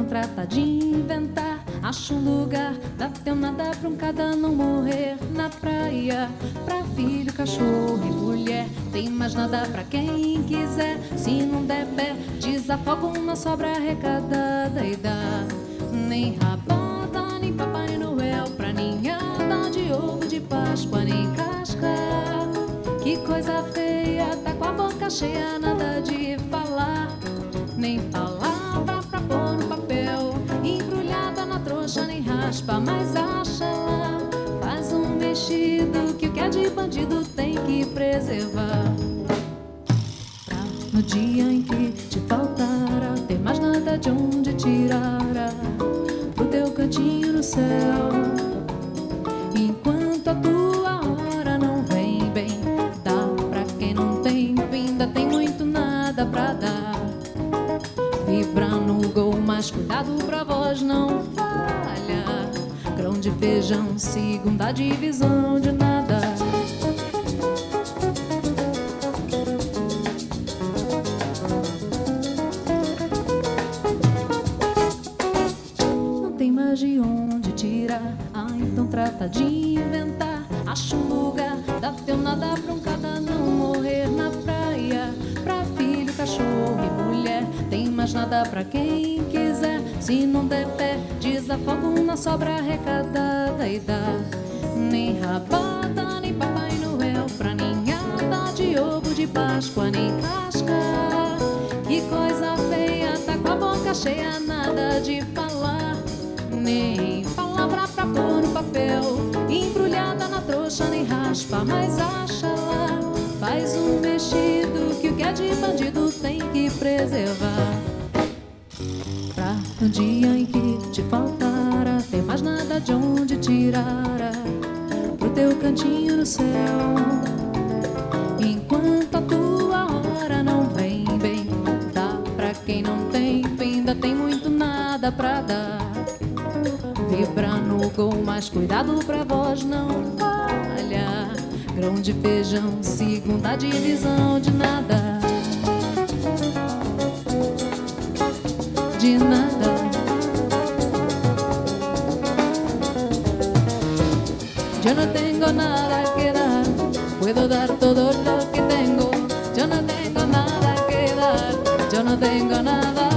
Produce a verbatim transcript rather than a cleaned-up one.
Então trata de inventar, acha um lugar, dá teu nada pra um cada não morrer na praia. Pra filho, cachorro e mulher, tem mais nada pra quem quiser. Se não der pé, desafoga uma sobra arrecadada e dá. Nem rabada, nem Papai Noel, pra ninhada de ovo de Páscoa, nem casca. Que coisa feia, tá com a boca cheia, nada de falar, nem palavra pra pôr no papel, embrulhada na trouxa, nem raspa, mas acha lá. Faz um vestido que o que é de bandido tem que preservar, pra no dia em que te faltará ter mais nada de onde tirará pro teu cantinho no céu. Enquanto a tua hora não vem bem, dá pra quem não tem, ainda tem muito nada pra dar. Vibra no gol, mas cuidado pra voz não falha. Grão de feijão, segunda divisão de nada. Não tem mais de onde tirar, ah, então trata de inventar. Acha um lugar, dá teu nada pra um cada não morrer na praia. Pra filho, cachorro e mulher, tem mais nada pra quem quiser. Se não der pé, desafoga uma sobra arrecadada e dá. Nem rabada, nem Papai Noel, pra ninhada de ovo de Páscoa, nem casca. Que coisa feia, tá com a boca cheia, nada de falar, nem palavra pra pôr no papel, embrulhada na trouxa, nem raspa, mas acha lá. Faz um vestido que o que é de bandido tem que preservar, pra no dia em que te faltará ter mais nada de onde tirará pro teu cantinho no céu. Enquanto a tua hora não vem bem, dá pra quem não tem, ainda tem muito nada pra dar. Vibra no gol, mas cuidado pra voz não falhar. Grão de feijão, segunda divisão de nada. De nada. Yo no tengo nada que dar, puedo dar todo lo que tengo. Yo no tengo nada que dar, yo no tengo nada.